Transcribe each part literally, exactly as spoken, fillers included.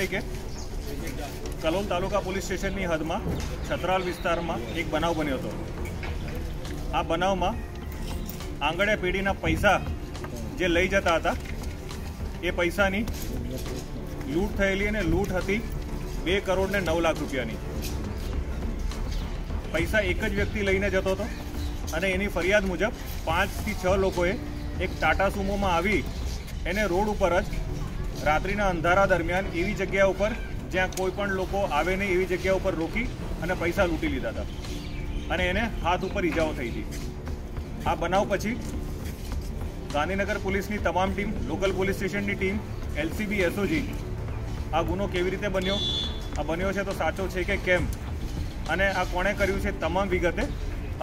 તારીખે કલોલ તાલુકા પોલીસ સ્ટેશનની હદમાં છત્રાલ વિસ્તારમાં એક બનાવ બન્યો હતો। આ બનાવમાં આંગળિયા પેઢીના પૈસા જે લઈ જતા હતા એ પૈસાની લૂંટ થયેલી અને લૂંટ હતી બે કરોડ ને નવ લાખ રૂપિયાની। પૈસા એક જ વ્યક્તિ લઈને જતો હતો અને એની ફરિયાદ મુજબ પાંચથી છ લોકોએ એક ટાટા સુમોમાં આવી એને રોડ ઉપર જ રાત્રિના અંધારા દરમિયાન એવી જગ્યા ઉપર જ્યાં કોઈપણ લોકો આવે નહીં એવી જગ્યા ઉપર રોકી અને પૈસા લૂંટી લીધા હતા અને એને હાથ ઉપર ઈજાઓ થઈ હતી। આ બનાવ પછી ગાંધીનગર પોલીસની તમામ ટીમ, લોકલ પોલીસ સ્ટેશનની ટીમ, એલસીબી, એસઓજી આ ગુનો કેવી રીતે બન્યો, આ બન્યો છે તો સાચો છે કે કેમ અને આ કોણે કર્યું છે તમામ વિગતે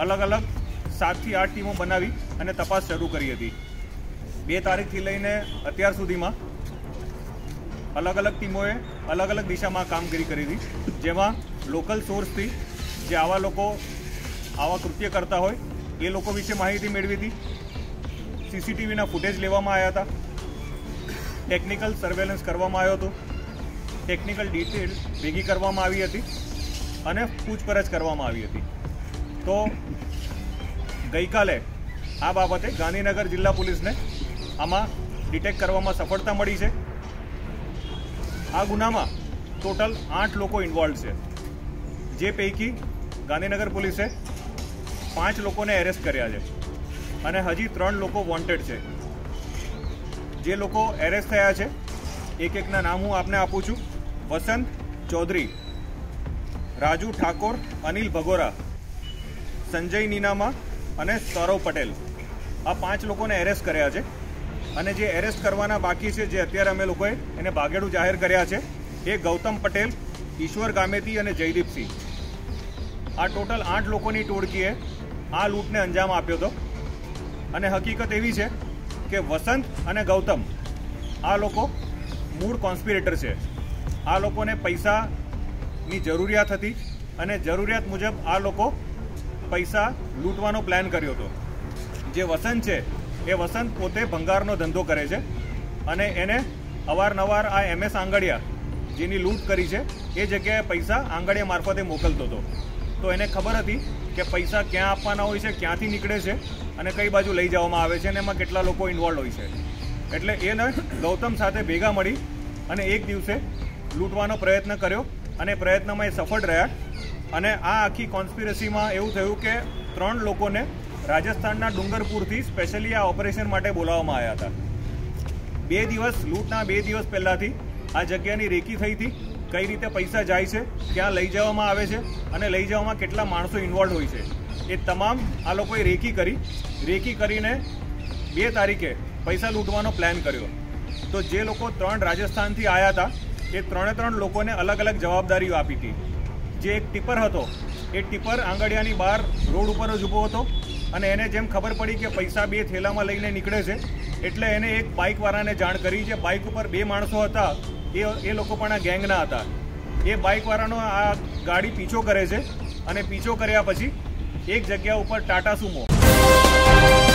અલગ અલગ સાતથી આઠ ટીમો બનાવી અને તપાસ શરૂ કરી હતી। બે તારીખથી લઈને અત્યાર સુધીમાં अलग अलग टीमों अलग अलग दिशा में कामगीरी करी थी, जेमा लोकल सोर्स थी जे आवा लोको आवा कृत्य करता होय ए लोको विषे माहिती मेळवी थी। सीसीटीवी ना फूटेज लेवामां आव्या हता, टेक्निकल सर्वेलन्स करवामां आव्यो हतो, टेक्निकल डिटेल भेगी करवामां आवी हती अने पूछपरछ करवामां आवी हती। तो गई काले आ बाबते गांधीनगर जिल्ला पुलिस ने आमां डिटेक्ट करवामां सफलता मळी छे। आ गुना में टोटल आठ लोग इन्वॉल्व है, जे पैकी गांधीनगर पुलिस पांच लोग ने एरेस्ट कर्या है, हजी त्रण लोग वॉन्टेड है। जे लोग एरेस्ट थया है एक एक ना नाम हूँ आपने आपू छू। वसंत चौधरी, राजू ठाकोर, अनिल भगोरा, संजय नीनामा अने सरो पटेल आ पांच लोग ने एरेस्ट कर्या है। अने जे एरेस्ट करवाना बाकी है जे अत्यारे अमे लोकोए एने भागेड़ू जाहिर कर्या छे ए गौतम पटेल, ईश्वर गामेती अने जयदीप सिंह। आ टोटल आठ लोकोनी टोळकीए आ लूंटने अंजाम आप्यो हतो अने हकीकत एवी छे के वसंत अने गौतम आ लोको मूळ कॉन्स्पिरेटर छे। आ लोकोने पैसानी जरूरियात हती अने जरूरियात मुजब आ लोको पैसा लूंटवानो प्लान कर्यो हतो। जे वसंत छे ए वसंत पोते भंगारनो धंधो करे छे अने एने अवारनवार आ एम एस आंगड़िया जेनी लूंट करी छे ए जग्याए पैसा आंगड़िया मार्फते मोकलतो हतो। तो एने खबर हती के पैसा क्यां आपवाना होय छे, क्यांथी निकळे छे अने कई बाजू लई जवामां आवे छे अने एमां केटला लोको इन्वॉल्व होय छे, एटले एने गौतम साथे भेगा मळी अने एक दिवसे लूंटवानो प्रयत्न कर्यो अने प्रयत्नमां ए सफल रह्या अने आ आखी कॉन्स्पिरसीमां एवुं थयुं के त्रण लोकोने राजस्थान डूंगरपुर थी स्पेशली आ ऑपरेशन माटे बोलावामां आव्या हता। बे दिवस लूंटना बे दिवस पहला थी आ जग्यानी रेकी थई थी, कई रीते पैसा जाय छे, क्यां लई जवामां आवे छे अने लई जवामां केटला माणसो इन्वॉल्व होय छे ए तमाम आ लोकोए रेकी करी। रेकी करीने बे तारीखे पैसा लूंटवानो प्लान कर्यो। तो जे लोको त्रण राजस्थानथी आव्या हता ए त्रणे त्रण लोकोने अलग अलग जवाबदारीओ आपी हती। जे एक टिपर हतो ए टिपर आंगड़ियानी बहार रोड उपर ज ऊभो हतो अने एने जेम खबर पड़ी कि पैसा बे थेलामां लईने निकळे छे एटले एने एक बाइकवाळाने जाण करी। जे बाइक उपर बे माणसो हता ए ए लोको पण आ गैंगना हता। ए बाइकवाळानो आ गाड़ी पीछो करे छे अने पीछो कर्या पछी एक जग्या उपर टाटा सुमो